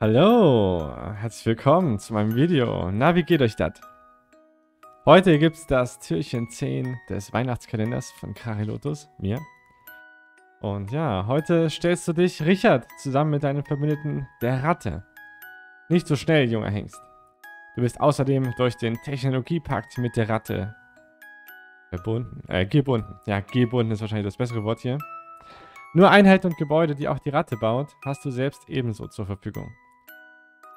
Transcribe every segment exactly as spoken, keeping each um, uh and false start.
Hallo, herzlich willkommen zu meinem Video. Na, wie geht euch das? Heute gibt es das Türchen zehn des Weihnachtskalenders von Krarilotus, mir. Und ja, heute stellst du dich, Richard, zusammen mit deinem Verbündeten, der Ratte. Nicht so schnell, junger Hengst. Du bist außerdem durch den Technologiepakt mit der Ratte verbunden. Äh, gebunden. Ja, gebunden ist wahrscheinlich das bessere Wort hier. Nur Einheiten und Gebäude, die auch die Ratte baut, hast du selbst ebenso zur Verfügung.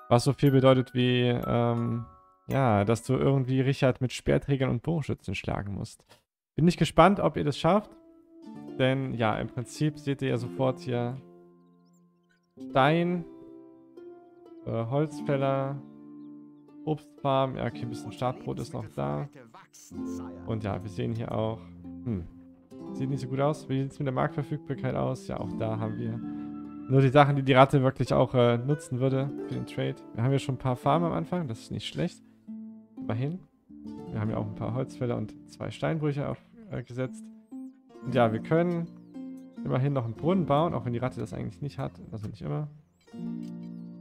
Was so viel bedeutet wie, ähm, ja, dass du irgendwie Richard mit Speerträgern und Bogenschützen schlagen musst. Bin ich gespannt, ob ihr das schafft. Denn, ja, im Prinzip seht ihr ja sofort hier Stein, äh, Holzfäller, Obstfarm. Ja, okay, ein bisschen Startbrot ist noch da. Und ja, wir sehen hier auch, hm, sieht nicht so gut aus. Wie sieht es mit der Marktverfügbarkeit aus? Ja, auch da haben wir nur die Sachen, die die Ratte wirklich auch äh, nutzen würde für den Trade. Wir haben ja schon ein paar Farmen am Anfang, das ist nicht schlecht. Immerhin. Wir haben ja auch ein paar Holzfäller und zwei Steinbrüche aufgesetzt. Äh, und ja, wir können immerhin noch einen Brunnen bauen, auch wenn die Ratte das eigentlich nicht hat. Also nicht immer.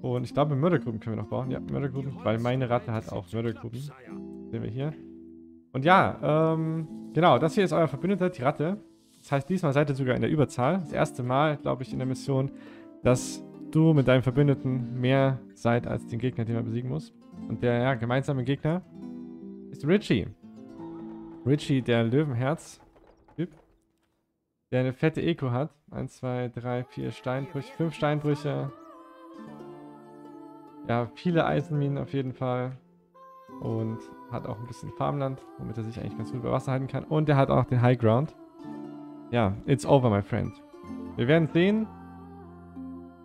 Und ich glaube, Mördergruben können wir noch bauen. Ja, Mördergruben, weil meine Ratte hat auch Mördergruben. Sehen wir hier. Und ja, ähm, genau, das hier ist euer Verbündeter, die Ratte. Das heißt, diesmal seid ihr sogar in der Überzahl. Das erste Mal, glaube ich, in der Mission, dass du mit deinem Verbündeten mehr seid als den Gegner, den man besiegen muss. Und der ja, gemeinsame Gegner ist Richie. Richie, der Löwenherz-Typ, der eine fette Eco hat. eins, zwei, drei, vier Steinbrüche, fünf Steinbrüche. Ja, viele Eisenminen auf jeden Fall. Und hat auch ein bisschen Farmland, womit er sich eigentlich ganz gut über Wasser halten kann. Und er hat auch den High Ground. Ja, it's over, my friend. Wir werden sehen,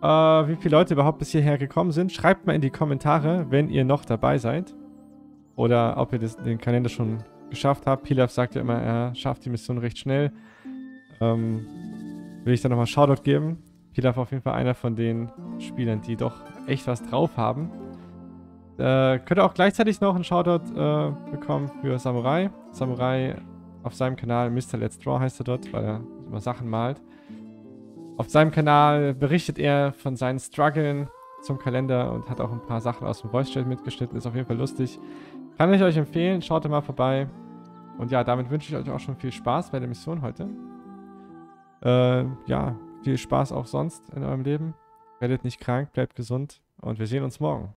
äh, wie viele Leute überhaupt bis hierher gekommen sind. Schreibt mal in die Kommentare, wenn ihr noch dabei seid. Oder ob ihr das, den Kalender schon geschafft habt. Pilaf sagt ja immer, er schafft die Mission recht schnell. Ähm, will ich da nochmal Shoutout geben. Pilaf auf jeden Fall einer von den Spielern, die doch echt was drauf haben. Äh, könnt ihr auch gleichzeitig noch einen Shoutout äh, bekommen für Samurai. Samurai auf seinem Kanal, Mister Let's Draw heißt er dort, weil er immer Sachen malt. Auf seinem Kanal berichtet er von seinen Struggeln zum Kalender und hat auch ein paar Sachen aus dem Voice Chat mitgeschnitten. Ist auf jeden Fall lustig. Kann ich euch empfehlen, schaut mal vorbei. Und ja, damit wünsche ich euch auch schon viel Spaß bei der Mission heute. Äh, ja, viel Spaß auch sonst in eurem Leben. Werdet nicht krank, bleibt gesund und wir sehen uns morgen.